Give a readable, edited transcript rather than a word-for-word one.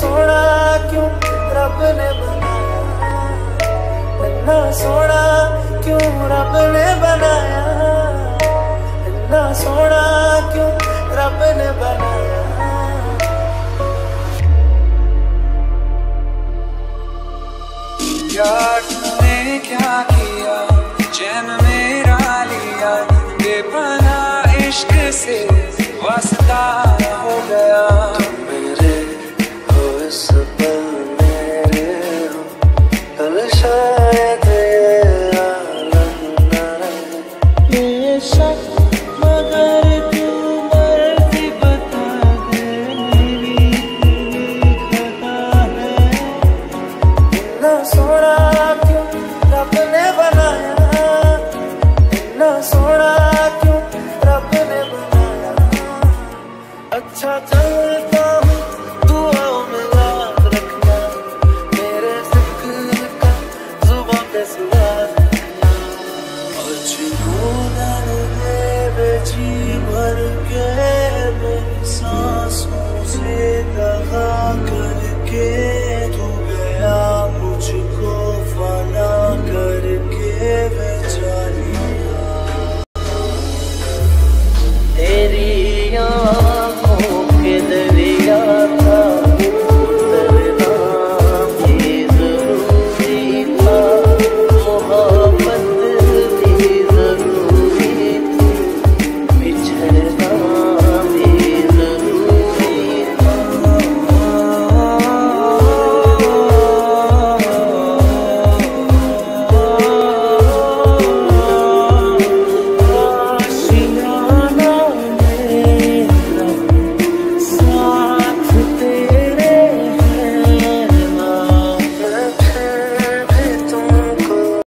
सोना क्यों रब ने बनाया, इतना सोना क्यों रब ने बनाया, इतना सोना क्यों रब ने बनाया। यार तूने क्या किया, चैन मेरा लिया, बेपनाह इश्क से वास्ता हो गया। तुम मेरे हो इस पल मेरे हो, कल शायद ये आलम न रहे, ये शक मगर तू मर्जी बता दे, मेरी तेरी खता है। इतना सोना क्यों रब ने बनाया, इतना सोना क्यों रब ने बनाया। अच्छा चलता हूँ, दुआओं में याद रखना, मेरे जिक्र का जुबान पे सुवाद रखना। और जुनूना ने बेची भर के मेरी सांसों से दगा करके।